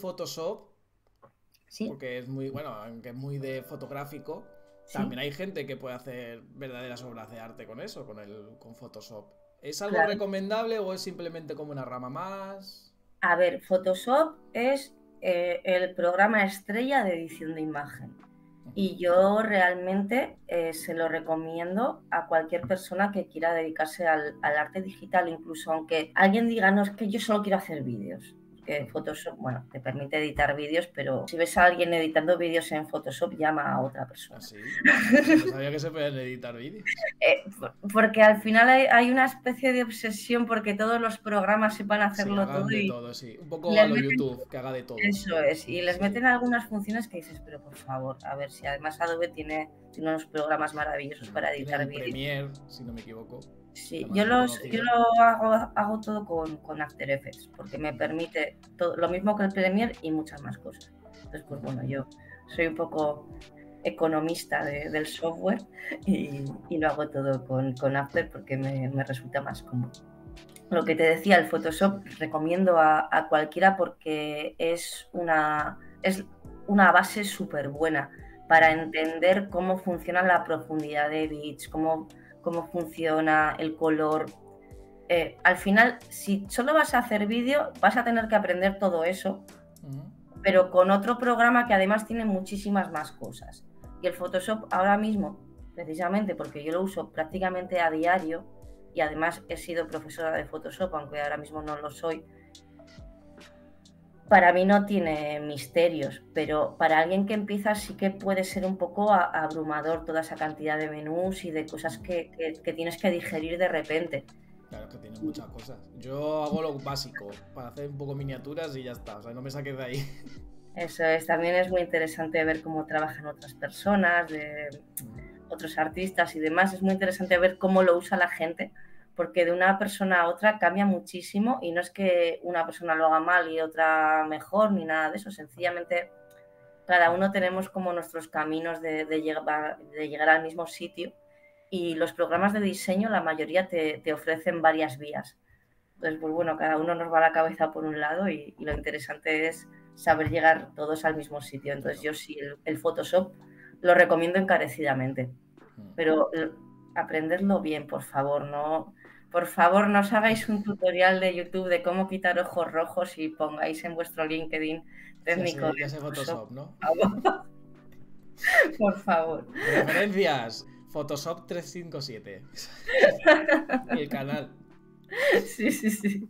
Photoshop, ¿sí? Porque es muy, bueno, aunque es muy de fotográfico, ¿sí? También hay gente que puede hacer verdaderas obras de arte con eso, con Photoshop. ¿Es algo claro. recomendable o es simplemente como una rama más? A ver, Photoshop es el programa estrella de edición de imagen. Y yo realmente se lo recomiendo a cualquier persona que quiera dedicarse al arte digital, incluso aunque alguien diga, no, es que yo solo quiero hacer vídeos. Photoshop, bueno, te permite editar vídeos, pero si ves a alguien editando vídeos en Photoshop, llama a otra persona. ¿Ah, sí? No sabía que se pueden editar vídeos. Porque al final hay una especie de obsesión porque todos los programas sepan hacerlo sí, todo. Y todo sí. Un poco a lo YouTube, que haga de todo. Eso es, y les meten algunas funciones que dices, pero por favor, a ver, si además Adobe tiene unos programas maravillosos para editar vídeos. Premiere, si no me equivoco. Sí, yo lo hago todo con After Effects, porque me permite todo, lo mismo que el Premiere y muchas más cosas. Entonces, pues bueno, yo soy un poco economista del software y lo hago todo con After porque me resulta más cómodo. Lo que te decía, el Photoshop recomiendo a cualquiera porque es una base súper buena para entender cómo funciona la profundidad de bits, cómo funciona el color. Al final, si solo vas a hacer vídeo, vas a tener que aprender todo eso, pero con otro programa que además tiene muchísimas más cosas. Y el Photoshop ahora mismo, precisamente porque yo lo uso prácticamente a diario, y además he sido profesora de Photoshop, aunque ahora mismo no lo soy, para mí no tiene misterios, pero para alguien que empieza sí que puede ser un poco abrumador toda esa cantidad de menús y de cosas que tienes que digerir de repente. Claro, que tiene muchas cosas. Yo hago lo básico, para hacer un poco miniaturas y ya está, o sea, no me saques de ahí. Eso es, también es muy interesante ver cómo trabajan otras personas, otros artistas y demás. Es muy interesante ver cómo lo usa la gente, porque de una persona a otra cambia muchísimo y no es que una persona lo haga mal y otra mejor ni nada de eso, sencillamente cada uno tenemos como nuestros caminos de llegar al mismo sitio y los programas de diseño la mayoría te ofrecen varias vías. Entonces, pues bueno, cada uno nos va la cabeza por un lado y lo interesante es saber llegar todos al mismo sitio. Entonces yo sí, el Photoshop lo recomiendo encarecidamente, pero aprendedlo bien, por favor, no... Por favor, no os hagáis un tutorial de YouTube de cómo quitar ojos rojos y pongáis en vuestro LinkedIn técnico. Ya sé Photoshop, ¿no? Por favor. Referencias, Photoshop 357. El canal. Sí, sí, sí.